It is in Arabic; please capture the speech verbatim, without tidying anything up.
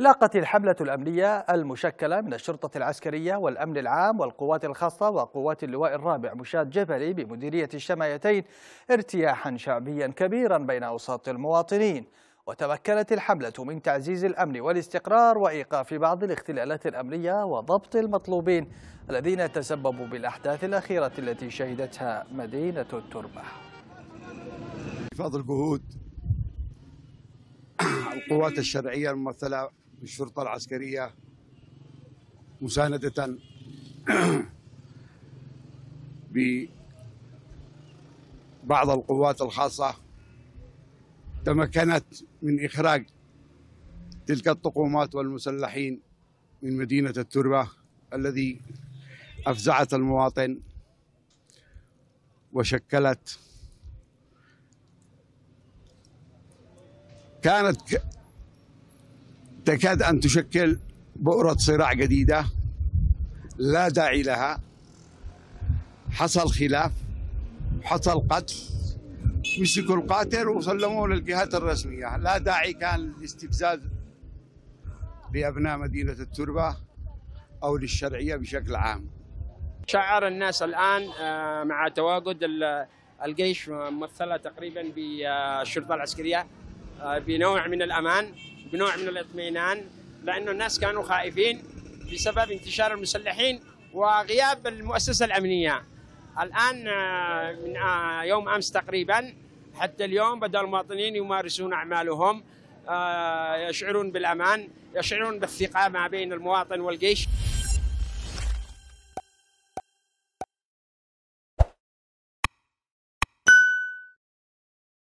لاقت الحملة الأمنية المشكلة من الشرطة العسكرية والأمن العام والقوات الخاصة وقوات اللواء الرابع مشاد جبلي بمديرية الشمايتين ارتياحا شعبيا كبيرا بين أوساط المواطنين. وتمكنت الحملة من تعزيز الأمن والاستقرار وإيقاف بعض الاختلالات الأمنية وضبط المطلوبين الذين تسببوا بالأحداث الأخيرة التي شهدتها مدينة التربة. حفاظ الجهود القوات الشرعية الممثلة بالشرطة العسكرية مساندة ببعض القوات الخاصة تمكنت من إخراج تلك الطقومات والمسلحين من مدينة التربة الذي أفزعت المواطن وشكلت. كانت تكاد أن تشكل بؤرة صراع جديدة لا داعي لها. حصل خلاف، حصل قتل، مسكوا القاتل وسلموه للجهات الرسمية. لا داعي كان للاستفزاز لأبناء مدينة التربة أو للشرعية بشكل عام. شعر الناس الآن مع تواجد الجيش ممثلة تقريبا بالشرطة العسكرية بنوع من الأمان، بنوع من الاطمئنان، لأنه الناس كانوا خائفين بسبب انتشار المسلحين وغياب المؤسسة الأمنية. الآن من يوم أمس تقريبا حتى اليوم بدأ المواطنين يمارسون أعمالهم، يشعرون بالأمان، يشعرون بالثقة ما بين المواطن والجيش.